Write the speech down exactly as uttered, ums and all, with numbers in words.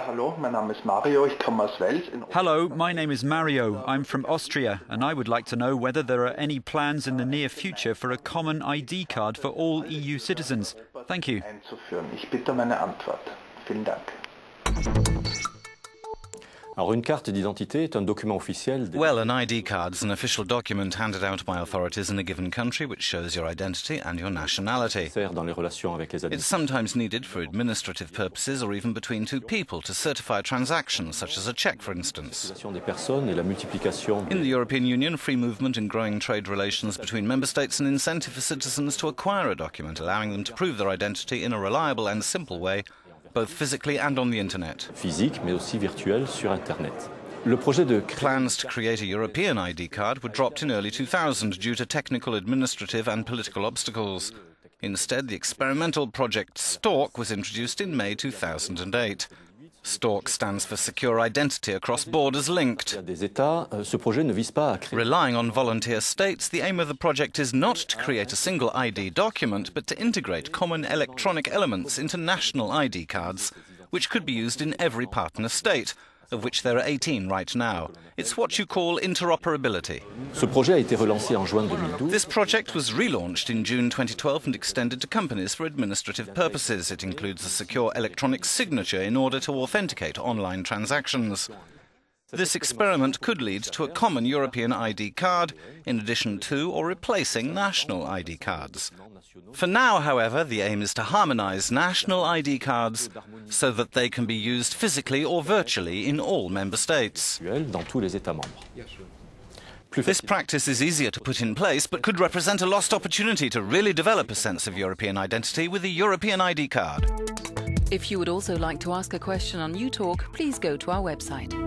Hello, my name is Mario. I'm from Austria, and I would like to know whether there are any plans in the near future for a common I D card for all E U citizens. Thank you. Well, an I D card is an official document handed out by authorities in a given country which shows your identity and your nationality. It's sometimes needed for administrative purposes or even between two people to certify transactions, such as a cheque, for instance. In the European Union, free movement and growing trade relations between member states an incentive for citizens to acquire a document, allowing them to prove their identity in a reliable and simple way, both physically and on the internet. Physique, mais aussi virtuel sur internet. Le projet de Plans to create a European I D card were dropped in early two thousand due to technical, administrative and political obstacles. Instead, the experimental project STORK was introduced in May two thousand eight. STORK stands for Secure Identity Across Borders Linked. Relying on volunteer states, the aim of the project is not to create a single I D document, but to integrate common electronic elements into national I D cards, which could be used in every partner state, of which there are eighteen right now. It's what you call interoperability. This project was relaunched in June twenty twelve and extended to companies for administrative purposes. It includes a secure electronic signature in order to authenticate online transactions. This experiment could lead to a common European I D card, in addition to or replacing national I D cards. For now, however, the aim is to harmonise national I D cards so that they can be used physically or virtually in all member states. This practice is easier to put in place, but could represent a lost opportunity to really develop a sense of European identity with a European I D card. If you would also like to ask a question on U talk, please go to our website.